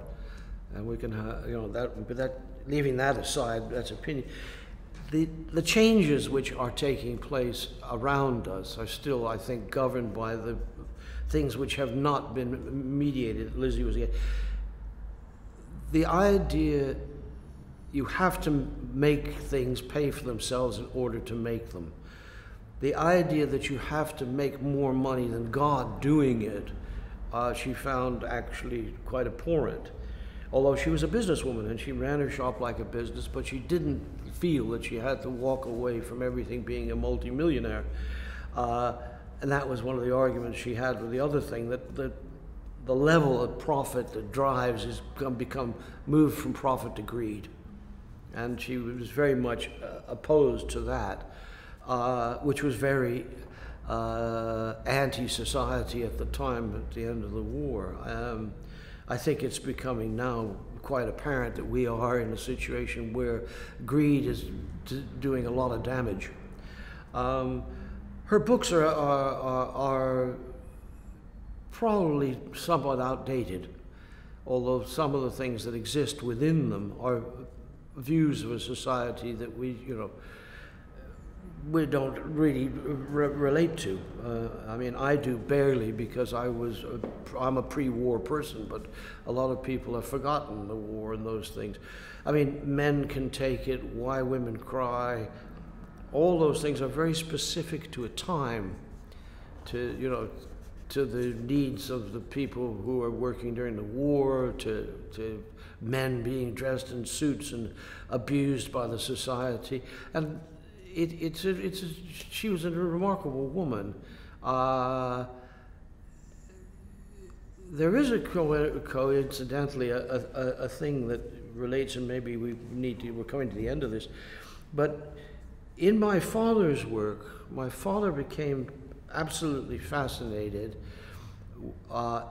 and we can, have, you know, that. But that, leaving that aside, that's opinion. The the changes which are taking place around us are still, I think, governed by the things which have not been mediated. Lizzie was again. The idea you have to make things pay for themselves in order to make them. The idea that you have to make more money than God doing it, uh, she found actually quite abhorrent. Although she was a businesswoman and she ran her shop like a business, but she didn't feel that she had to walk away from everything being a multimillionaire. Uh, and that was one of the arguments she had with the other thing, that, that the level of profit that drives has become moved from profit to greed. And she was very much uh, opposed to that. Uh, which was very uh, anti-society at the time, at the end of the war. Um, I think it's becoming now quite apparent that we are in a situation where greed is d doing a lot of damage. Um, her books are, are, are, are probably somewhat outdated, although some of the things that exist within them are views of a society that we, you know, we don't really re relate to. Uh, I mean, I do barely, because I was, a, I'm a pre-war person, but a lot of people have forgotten the war and those things. I mean, men can take it, why women cry. All those things are very specific to a time, to, you know, to the needs of the people who are working during the war, to, to men being dressed in suits and abused by the society. And It, it's a, it's a, she was a remarkable woman. Uh, there is a co coincidentally a, a, a thing that relates, and maybe we need to, we're coming to the end of this, but in my father's work, my father became absolutely fascinated uh,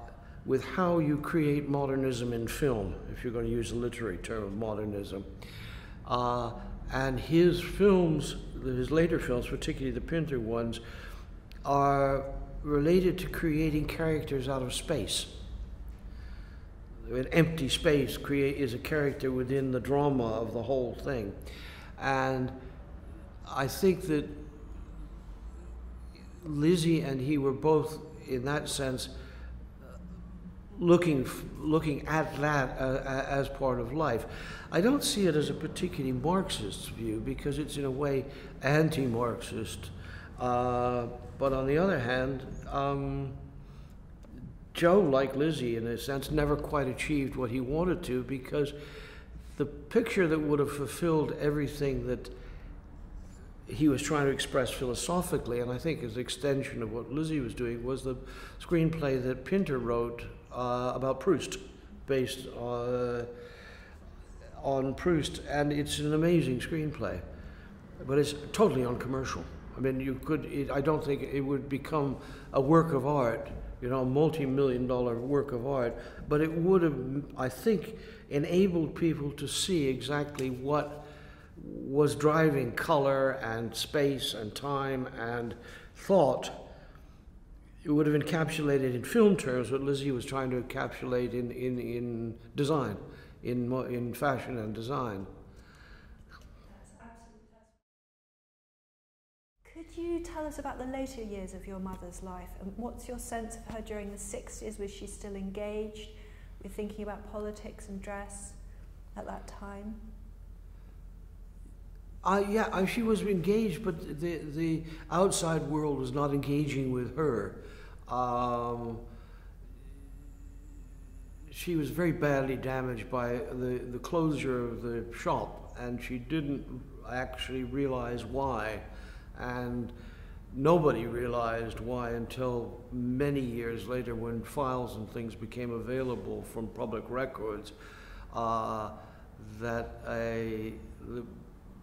with how you create modernism in film, if you're going to use a literary term of modernism. Uh, and his films, his later films, particularly the Pinter ones, are related to creating characters out of space. An empty space create, is a character within the drama of the whole thing. And I think that Lizzie and he were both, in that sense, looking, looking at that uh, as part of life. I don't see it as a particularly Marxist view, because it's in a way anti-Marxist. Uh, but on the other hand, um, Joe, like Lizzie in a sense, never quite achieved what he wanted to, because the picture that would have fulfilled everything that he was trying to express philosophically, and I think as an extension of what Lizzie was doing, was the screenplay that Pinter wrote uh, about Proust, based on, on Proust, and it's an amazing screenplay, but it's totally uncommercial. I mean, you could, it, I don't think it would become a work of art, you know, a multi-million dollar work of art, but it would have, I think, enabled people to see exactly what was driving color and space and time and thought it would have encapsulated in film terms what Lizzie was trying to encapsulate in, in, in design, in, in fashion and design. Could you tell us about the later years of your mother's life, and what's your sense of her during the sixties? Was she still engaged with thinking about politics and dress at that time? Uh, yeah, I, she was engaged, but the, the outside world was not engaging with her. Um, she was very badly damaged by the, the closure of the shop, and she didn't actually realize why. And nobody realized why until many years later, when files and things became available from public records, uh, that a, the,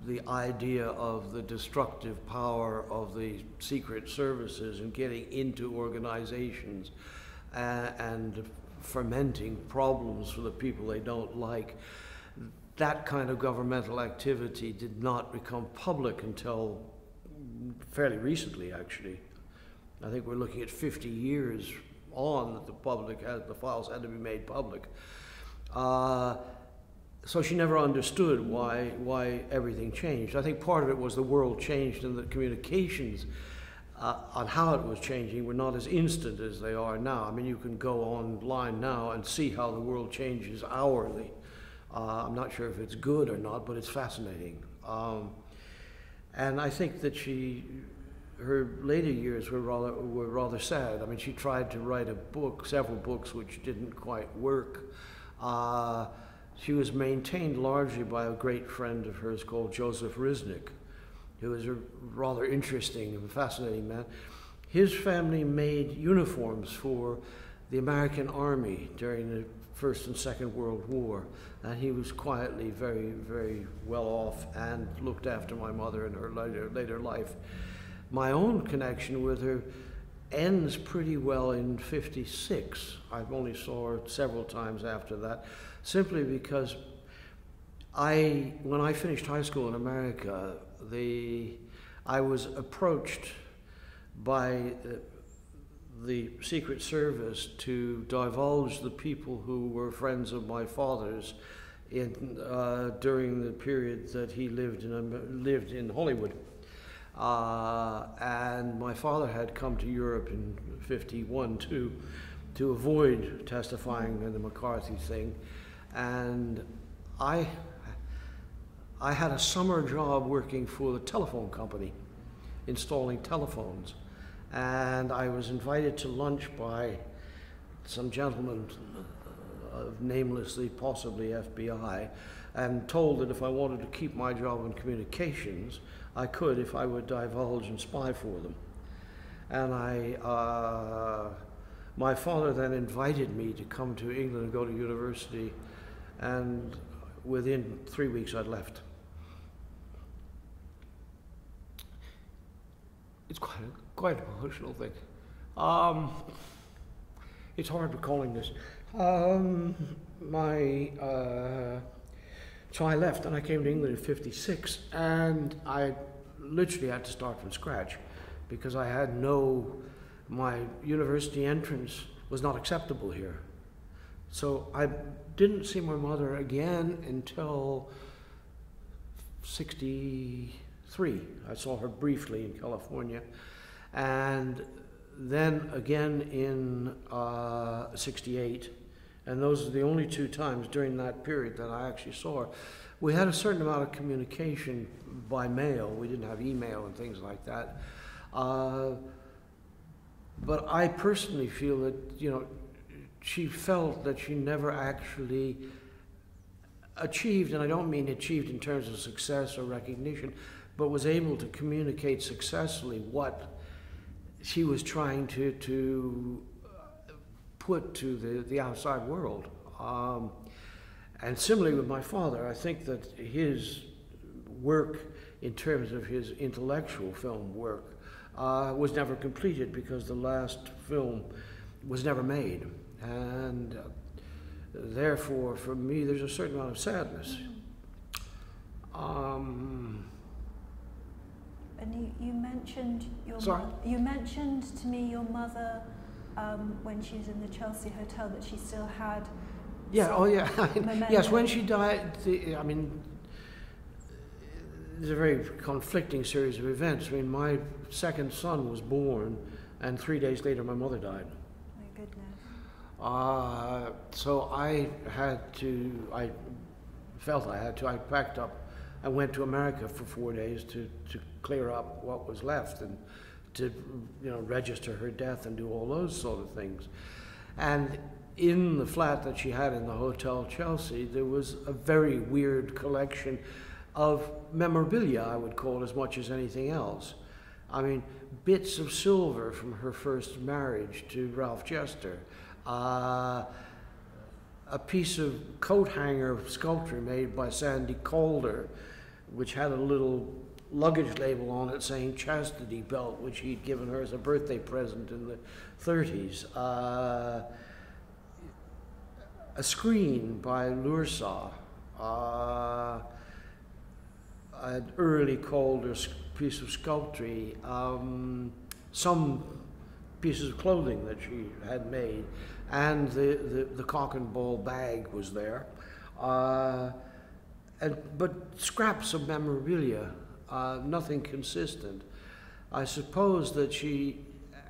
the idea of the destructive power of the secret services and getting into organizations and, and fermenting problems for the people they don't like, that kind of governmental activity did not become public until fairly recently, actually. I think we're looking at fifty years on that the public had, the files had to be made public. Uh, so she never understood why, why everything changed. I think part of it was the world changed, and the communications uh, on how it was changing were not as instant as they are now. I mean, you can go online now and see how the world changes hourly. Uh, I'm not sure if it's good or not, but it's fascinating. Um, And I think that she, her later years were rather, were rather sad. I mean, she tried to write a book, several books, which didn't quite work. Uh, she was maintained largely by a great friend of hers called Joseph Riznik, who was a rather interesting and fascinating man. His family made uniforms for the American Army during the First and Second World War, and he was quietly very, very well off and looked after my mother in her later, later life. My own connection with her ends pretty well in fifty-six. I've only saw her several times after that, simply because I, when I finished high school in America, the, I was approached by uh, the Secret Service to divulge the people who were friends of my father's in, uh, during the period that he lived in, lived in Hollywood. Uh, and my father had come to Europe in fifty-one too, to avoid testifying in the McCarthy thing. And I, I had a summer job working for the telephone company, installing telephones. And I was invited to lunch by some gentleman, uh, namelessly, possibly F B I, and told that if I wanted to keep my job in communications, I could if I would divulge and spy for them. And I, uh, my father then invited me to come to England and go to university, and within three weeks I'd left. It's quite a Quite an emotional thing. Um, it's hard recalling this. Um, my uh, so I left and I came to England in fifty-six, and I literally had to start from scratch because I had no, my university entrance was not acceptable here. So I didn't see my mother again until sixty-three. I saw her briefly in California. And then again in uh, sixty-eight, and those are the only two times during that period that I actually saw her. We had a certain amount of communication by mail. We didn't have email and things like that. Uh, but I personally feel that, you know, she felt that she never actually achieved, and I don't mean achieved in terms of success or recognition, but was able to communicate successfully what she was trying to, to put to the, the outside world. Um, and similarly with my father, I think that his work in terms of his intellectual film work uh, was never completed because the last film was never made. And uh, therefore, for me, there's a certain amount of sadness. Um, and you, you mentioned mentioned your Sorry? you mentioned to me your mother um, when she was in the Chelsea Hotel that she still had. Yeah. Oh, yeah. Yes. When she died, the, I mean, there's a very conflicting series of events. I mean, my second son was born, and three days later, my mother died. My goodness. Uh, so I had to. I felt I had to. I packed up. I went to America for four days to, to clear up what was left and to, you know, register her death and do all those sort of things. And in the flat that she had in the Hotel Chelsea, there was a very weird collection of memorabilia, I would call it, as much as anything else. I mean, bits of silver from her first marriage to Ralph Jester, uh, a piece of coat hanger sculpture made by Sandy Calder, which had a little luggage label on it saying chastity belt, which he'd given her as a birthday present in the thirties. Uh, a screen by Lursa, uh, an early Calder piece of sculpture, um, some pieces of clothing that she had made, and the, the, the cock and ball bag was there. Uh, and, but scraps of memorabilia, uh, nothing consistent. I suppose that she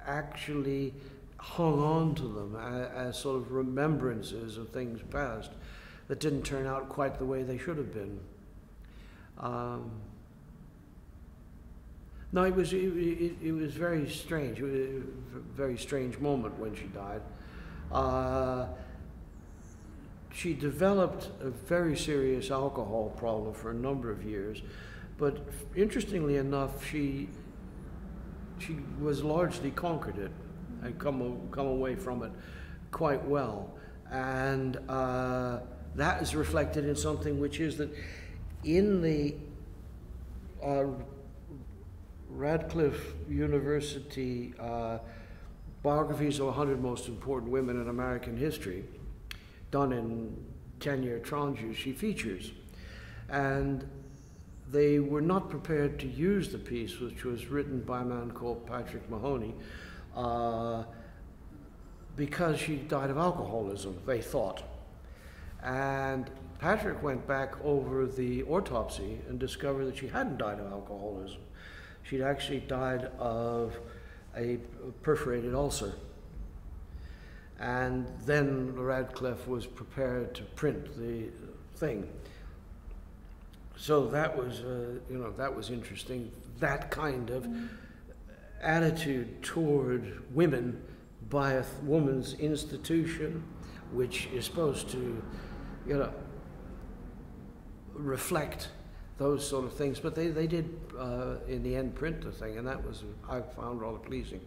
actually hung on to them as, as sort of remembrances of things past that didn't turn out quite the way they should have been. Um, no, it was, it, it, it was very strange. It was a very strange moment when she died. Uh, she developed a very serious alcohol problem for a number of years, but interestingly enough, she she was largely conquered it and come come away from it quite well, and uh, that is reflected in something which is that in the uh, Radcliffe University. Uh, Biographies of one hundred Most Important Women in American History, done in ten-year tranches, she features. And they were not prepared to use the piece, which was written by a man called Patrick Mahoney, uh, because she died of alcoholism, they thought. And Patrick went back over the autopsy and discovered that she hadn't died of alcoholism. She'd actually died of a perforated ulcer. And then Radcliffe was prepared to print the thing. So that was, uh, you know, that was interesting. That kind of mm. attitude toward women by a woman's institution, which is supposed to, you know, reflect those sort of things, but they, they did, uh, in the end, print the thing, and that was, I found, rather pleasing.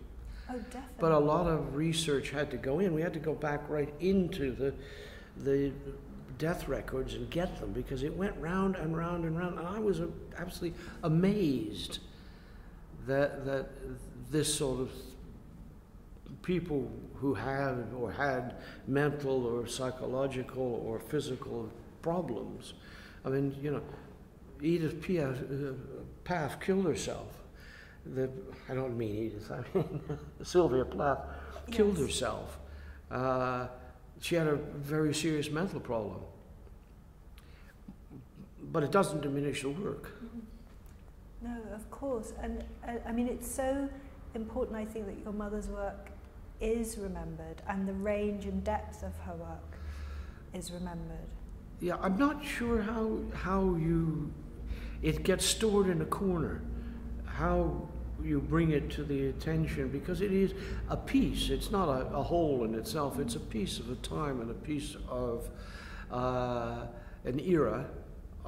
Oh, definitely. But a lot of research had to go in. We had to go back right into the, the death records and get them, because it went round and round and round, and I was absolutely amazed that, that this sort of people who have or had mental or psychological or physical problems, I mean, you know, Edith Piaf, uh, Piaf killed herself. The, I don't mean Edith, I mean Sylvia Plath killed yes. herself. Uh, she had a very serious mental problem. But it doesn't diminish the work. Mm-hmm. No, of course. And uh, I mean, it's so important, I think, that your mother's work is remembered and the range and depth of her work is remembered. Yeah, I'm not sure how, how you... It gets stored in a corner, how you bring it to the attention, because it is a piece. It's not a, a whole in itself. It's a piece of a time and a piece of uh, an era,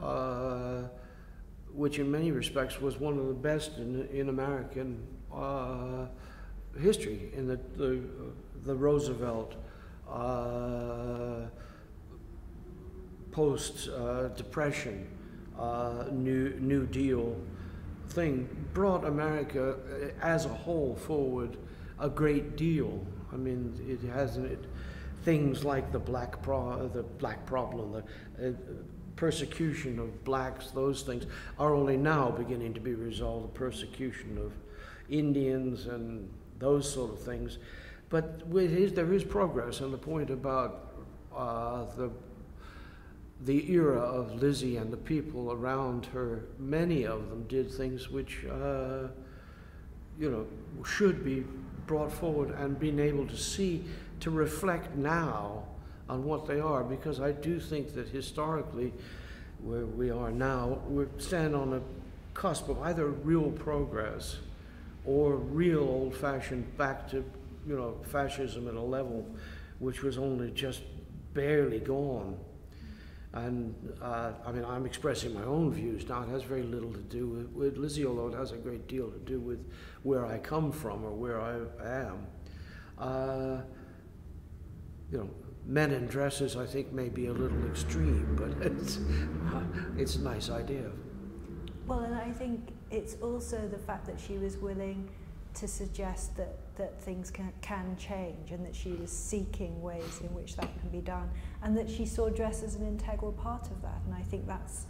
uh, which in many respects was one of the best in, in American uh, history, in the, the, the Roosevelt, uh, post-Depression, uh, uh, New, New Deal thing, brought America as a whole forward a great deal. I mean, it hasn't, it, things like the black, pro the black problem, the uh, persecution of blacks, those things are only now beginning to be resolved, the persecution of Indians and those sort of things. But with his, there is progress, and the point about uh, the the era of Lizzie and the people around her, many of them did things which, uh, you know, should be brought forward and being able to see, to reflect now on what they are, because I do think that historically, where we are now, we stand on a cusp of either real progress or real old-fashioned back to, you know, fascism at a level which was only just barely gone. And uh, I mean, I'm expressing my own views now. It has very little to do with, with Lizzie, although it has a great deal to do with where I come from or where I am. Uh, you know, men in dresses, I think, may be a little extreme, but it's, it's a nice idea. Well, and I think it's also the fact that she was willing to suggest that, that things can, can change, and that she was seeking ways in which that can be done, and that she saw dress as an integral part of that. And I think that's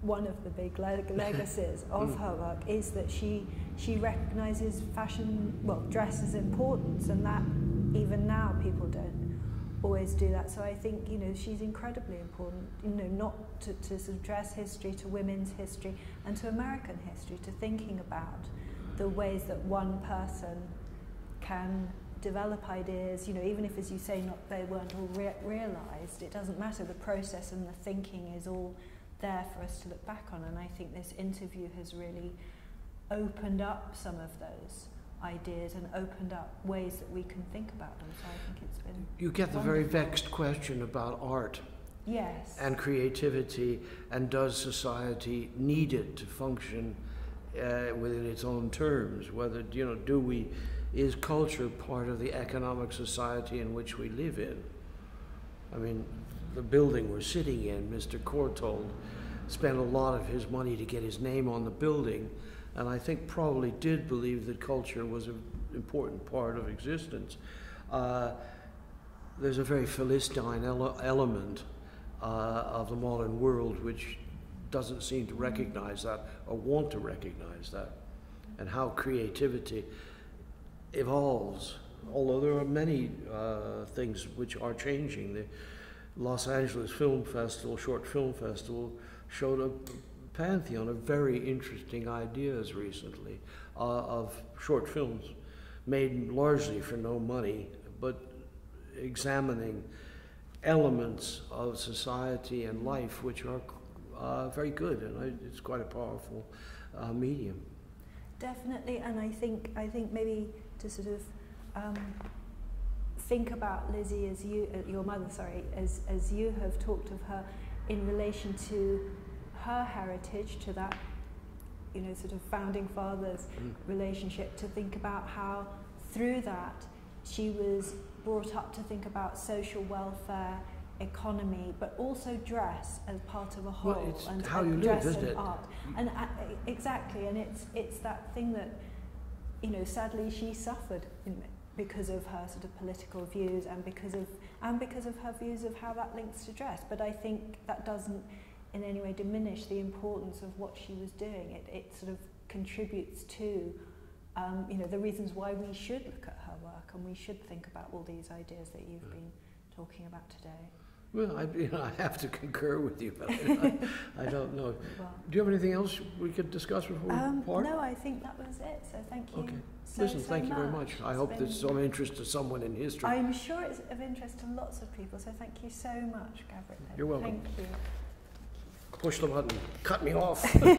one of the big leg legacies of her work, is that she, she recognises fashion, well, dress's importance, and that even now people don't always do that. So I think, you know, she's incredibly important, you know, not to, to sort of dress history, to women's history, and to American history, to thinking about the ways that one person can develop ideas, you know, even if, as you say, not they weren't all re realised, it doesn't matter, the process and the thinking is all there for us to look back on. And I think this interview has really opened up some of those ideas and opened up ways that we can think about them, so I think it's been You get the wonderful. Very vexed question about art. Yes. And creativity, and does society need it to function Uh, within its own terms, whether, you know, do we, is culture part of the economic society in which we live in? I mean, the building we're sitting in, Mister Courtauld spent a lot of his money to get his name on the building, and I think probably did believe that culture was an important part of existence. Uh, there's a very Philistine ele element uh, of the modern world which doesn't seem to recognize that or want to recognize that, and how creativity evolves, although there are many uh, things which are changing. The Los Angeles Film Festival, Short Film Festival, showed a pantheon of very interesting ideas recently uh, of short films made largely for no money, but examining elements of society and life which are Uh, very good, and I, it's quite a powerful uh, medium. Definitely, and I think I think maybe to sort of um, think about Lizzie as you, uh, your mother, sorry, as as you have talked of her in relation to her heritage, to that, you know, sort of founding fathers mm. relationship. To think about how through that she was brought up to think about social welfare, economy, but also dress as part of a whole, well, it's and how you dress live, and it? Art, and uh, exactly, and it's it's that thing that, you know, sadly she suffered in, because of her sort of political views and because of and because of her views of how that links to dress. But I think that doesn't in any way diminish the importance of what she was doing. It it sort of contributes to, um, you know, the reasons why we should look at her work and we should think about all these ideas that you've been talking about today. Well, I, you know, I have to concur with you, but I, I don't know. Well, do you have anything else we could discuss before um, we part? No, I think that was it, so thank you. Okay. So, Listen, so thank much. you very much. It's I hope there's some interest to someone in history. I'm sure it's of interest to lots of people, so thank you so much, Gabrielle. You're welcome. Thank you. Push the button. Cut me off.